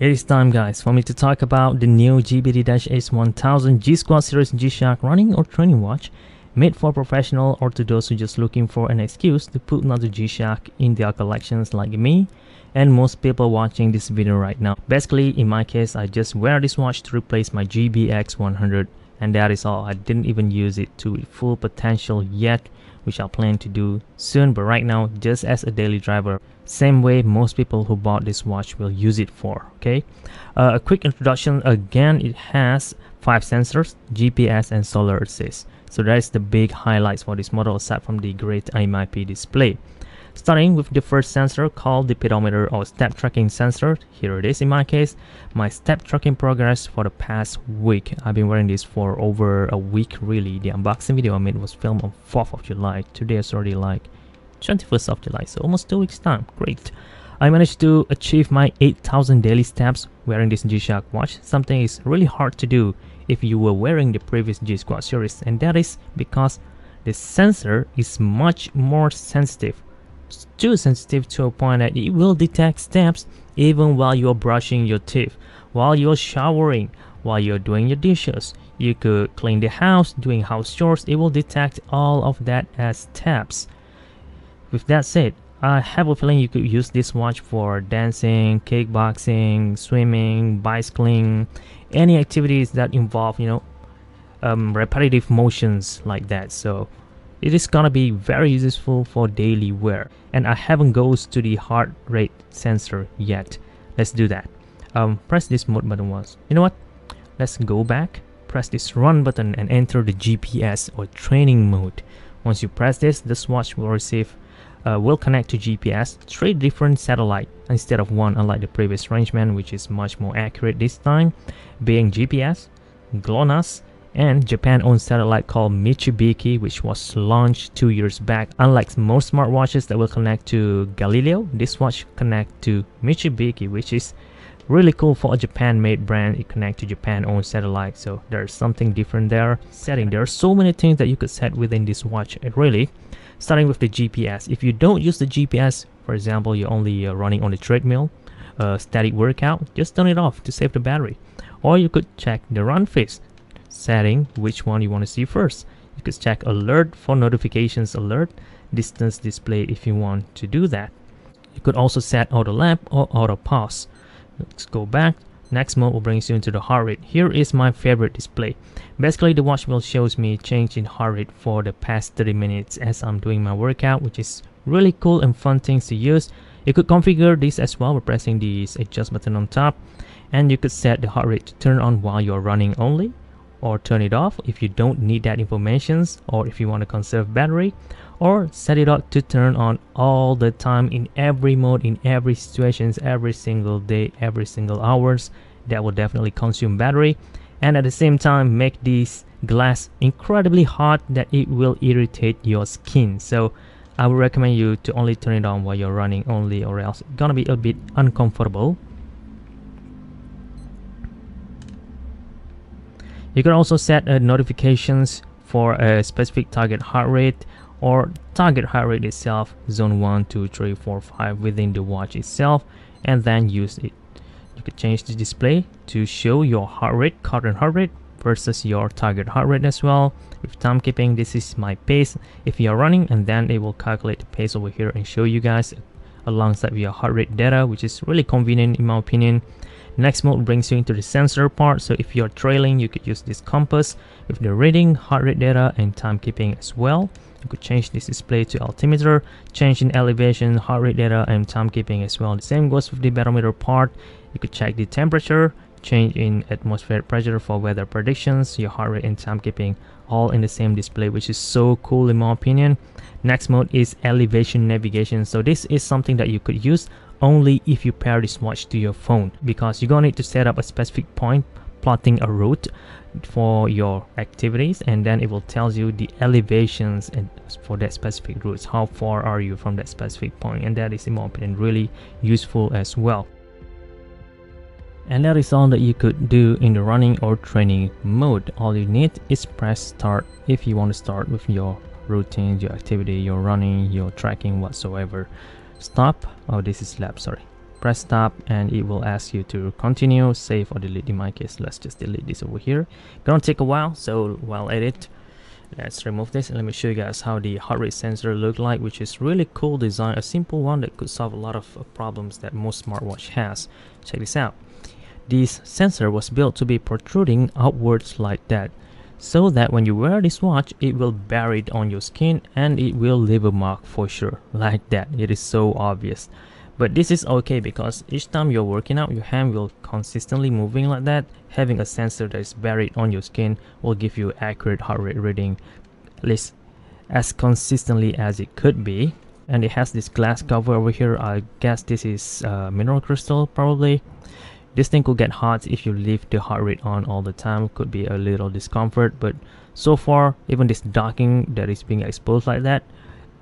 It is time, guys, for me to talk about the new GBD-H1000 G-Squad series G-Shock running or training watch, made for professional or to those who just looking for an excuse to put another G-Shock in their collections like me and most people watching this video right now. Basically, in my case, I just wear this watch to replace my GBX100, and that is all. I didn't even use it to its full potential yet, which I plan to do soon, but right now just as a daily driver, same way most people who bought this watch will use it for. Okay, a quick introduction again. It has 5 sensors, GPS and solar assist, so that is the big highlights for this model aside from the great MIP display. Starting with the first sensor called the pedometer or step tracking sensor. Here it is. In my case, my step tracking progress for the past week. I've been wearing this for over a week really. The unboxing video I made was filmed on 4th of July. Today is already like 21st of July, so almost 2 weeks time. Great. I managed to achieve my 8,000 daily steps wearing this G-Shock watch, something is really hard to do if you were wearing the previous G-Squad series, and that is because the sensor is much more sensitive. Too sensitive to a point that it will detect steps even while you're brushing your teeth, while you're showering, while you're doing your dishes. You could clean the house, doing house chores, it will detect all of that as steps. With that said, I have a feeling you could use this watch for dancing, kickboxing, swimming, bicycling, any activities that involve, repetitive motions like that. So it is gonna be very useful for daily wear, and I haven't goes to the heart rate sensor yet. Let's do that. Press this mode button once. You know what? Let's go back, press this run button and enter the GPS or training mode. Once you press this, this watch will receive, will connect to GPS 3 different satellites instead of one, unlike the previous Rangeman, which is much more accurate this time, being GPS, GLONASS, and Japan-owned satellite called Michibiki, which was launched 2 years back. Unlike most smartwatches that will connect to Galileo, this watch connects to Michibiki, which is really cool for a Japan-made brand. It connects to Japan-owned satellite, so there's something different there. Setting, there are so many things that you could set within this watch, really. Starting with the GPS. If you don't use the GPS, for example, you're only running on the treadmill, static workout, just turn it off to save the battery. Or you could check the run phase. Setting which one you want to see first. You could check alert for notifications, alert, distance display if you want to do that. You could also set auto lap or auto pause. Let's go back. Next mode will bring you into the heart rate. Here is my favorite display. Basically, the watch will shows me change in heart rate for the past 30 minutes as I'm doing my workout, which is really cool and fun things to use. You could configure this as well by pressing this adjust button on top, and you could set the heart rate to turn on while you're running only, or turn it off if you don't need that information, or if you want to conserve battery, or set it up to turn on all the time, in every mode, in every situations, every single day, every single hours. That will definitely consume battery, and at the same time make this glass incredibly hot that it will irritate your skin. So I would recommend you to only turn it on while you're running only, or else it's gonna be a bit uncomfortable. You can also set notifications for a specific target heart rate, or target heart rate itself, zone 1, 2, 3, 4, 5 within the watch itself, and then use it. You could change the display to show your heart rate, current heart rate versus your target heart rate as well. With timekeeping, this is my pace if you are running, and then it will calculate the pace over here and show you guys alongside with your heart rate data, which is really convenient in my opinion. Next mode brings you into the sensor part, so if you're trailing, you could use this compass with the reading, heart rate data, and timekeeping as well. You could change this display to altimeter, change in elevation, heart rate data, and timekeeping as well. The same goes with the barometer part. You could check the temperature, change in atmospheric pressure for weather predictions, your heart rate and timekeeping all in the same display, which is so cool in my opinion. Next mode is elevation navigation, so this is something that you could use only if you pair this watch to your phone, because you're gonna need to set up a specific point plotting a route for your activities, and then it will tell you the elevations and for that specific route, how far are you from that specific point, and that is in my opinion really useful as well. And that is all that you could do in the running or training mode. All you need is press start if you want to start with your routine, your activity, your running, your tracking whatsoever. Stop. Oh, this is lap, sorry. press tab and it will ask you to continue, save or delete. In my case, let's just delete this over here. Gonna take a while, so while at it, let's remove this and let me show you guys how the heart rate sensor look like, which is really cool design, a simple one that could solve a lot of problems that most smartwatch has. Check this out. This sensor was built to be protruding outwards like that, so that when you wear this watch, it will bury it on your skin and it will leave a mark for sure, like that. It is so obvious. But this is okay because each time you're working out, your hand will consistently moving like that. Having a sensor that is buried on your skin will give you accurate heart rate reading, at least as consistently as it could be. And it has this glass cover over here. I guess this is mineral crystal probably. This thing could get hot if you leave the heart rate on all the time. Could be a little discomfort, but so far even this docking that is being exposed like that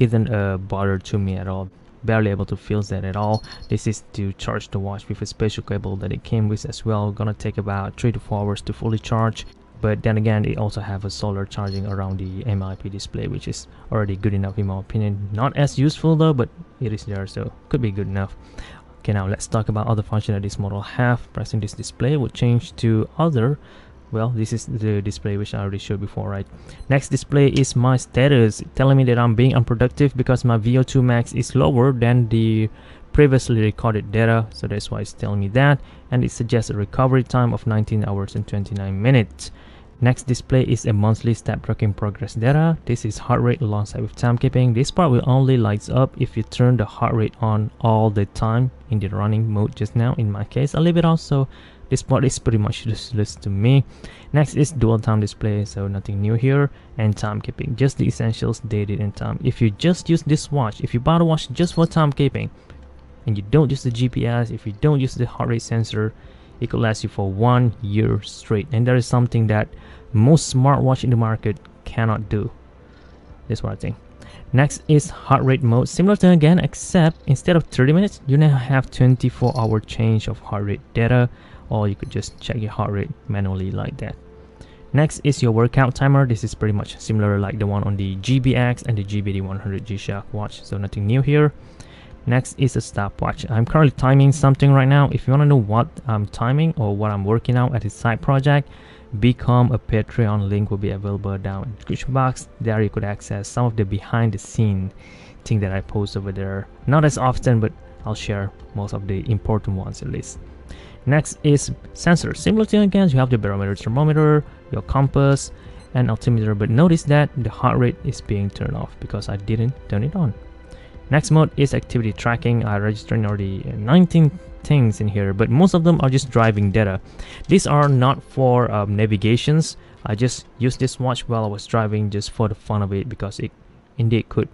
isn't a bother to me at all. Barely able to feel that at all. This is to charge the watch with a special cable that it came with as well. Gonna take about 3 to 4 hours to fully charge, but then again it also have a solar charging around the MIP display, which is already good enough in my opinion. Not as useful though, but it is there, so could be good enough. Okay, now let's talk about other functions that this model have. Pressing this display would change to other. Well, this is the display which I already showed before, right? Next display is my status, telling me that I'm being unproductive because my VO2 max is lower than the previously recorded data, so that's why it's telling me that, and it suggests a recovery time of 19 hours and 29 minutes. Next display is a monthly step tracking progress data. This is heart rate alongside with timekeeping. This part will only lights up if you turn the heart rate on all the time in the running mode just now. In my case, I leave it on, so this part is pretty much useless to me. Next is dual time display, so nothing new here. And timekeeping, just the essentials, date and time. If you just use this watch, if you buy the watch just for timekeeping, and you don't use the GPS, if you don't use the heart rate sensor, it could last you for 1 year straight, and that is something that most smartwatch in the market cannot do. That's what I think. Next is heart rate mode, similar thing again, except instead of 30 minutes, you now have 24-hour change of heart rate data, or you could just check your heart rate manually like that. Next is your workout timer. This is pretty much similar like the one on the GBX and the GBD-100 G-Shock watch, so nothing new here. Next is a stopwatch. I'm currently timing something right now. If you want to know what I'm timing or what I'm working out at this side project, become a Patreon. Link will be available down in the description box. There you could access some of the behind the scene thing that I post over there. Not as often, but I'll share most of the important ones at least. Next is sensors. Similar thing again, you have the barometer, thermometer, your compass, and altimeter, but notice that the heart rate is being turned off because I didn't turn it on. Next mode is activity tracking. I registered already 19 things in here, but most of them are just driving data. These are not for navigations. I just used this watch while I was driving just for the fun of it, because it indeed could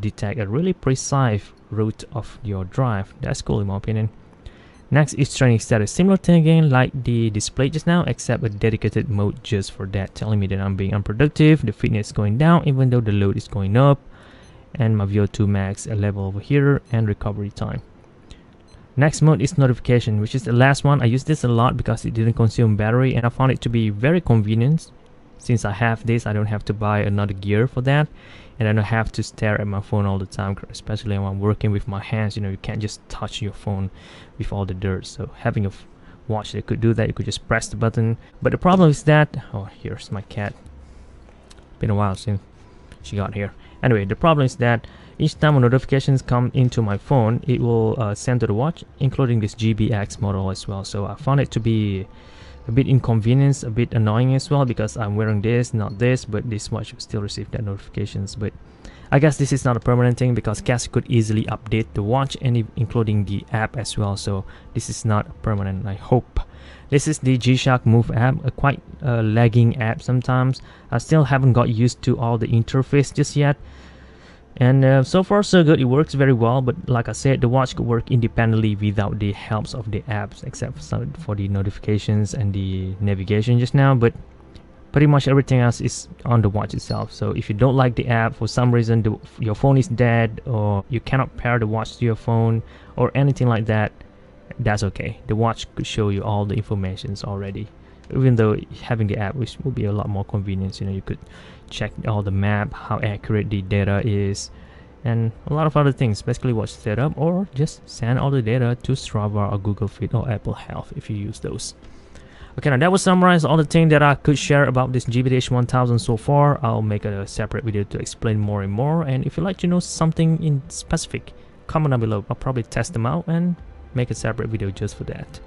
detect a really precise route of your drive. That's cool in my opinion. Next is training status. Similar thing again like the display just now, except a dedicated mode just for that, telling me that I'm being unproductive, the fitness is going down even though the load is going up, and my VO2 max a level over here, and recovery time. Next mode is notification, which is the last one. I use this a lot because it didn't consume battery, and I found it to be very convenient. Since I have this, I don't have to buy another gear for that, and I don't have to stare at my phone all the time, especially when I'm working with my hands. You know, you can't just touch your phone with all the dirt. So having a watch that could do that, you could just press the button. But the problem is that, oh, here's my cat. Been a while since she got here. Anyway, the problem is that each time notifications come into my phone, it will send to the watch, including this GBX model as well. So I found it to be a bit inconvenient, a bit annoying as well, because I'm wearing this, not this, but this watch will still receive that notifications. But I guess this is not a permanent thing because Casio could easily update the watch, and including the app as well. So this is not permanent, I hope. This is the G-Shock Move app, a quite lagging app sometimes. I still haven't got used to all the interface just yet. And so far so good, it works very well, but like I said, the watch could work independently without the helps of the apps, except for the notifications and the navigation just now, but pretty much everything else is on the watch itself. So if you don't like the app, for some reason your phone is dead, or you cannot pair the watch to your phone, or anything like that, that's okay. The watch could show you all the informations already, even though having the app, which would be a lot more convenience. You know, you could check all the map, how accurate the data is, and a lot of other things. Basically watch setup or just send all the data to Strava or Google Fit or Apple Health if you use those. Okay, now that will summarize all the things that I could share about this GBD-H1000 so far. I'll make a separate video to explain more and more, and if you'd like to know something in specific, comment down below. I'll probably test them out and make a separate video just for that.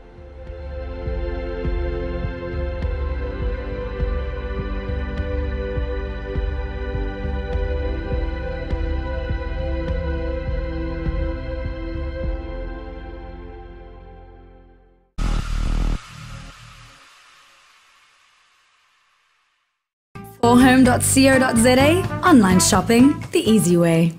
Home.co.za, online shopping the easy way.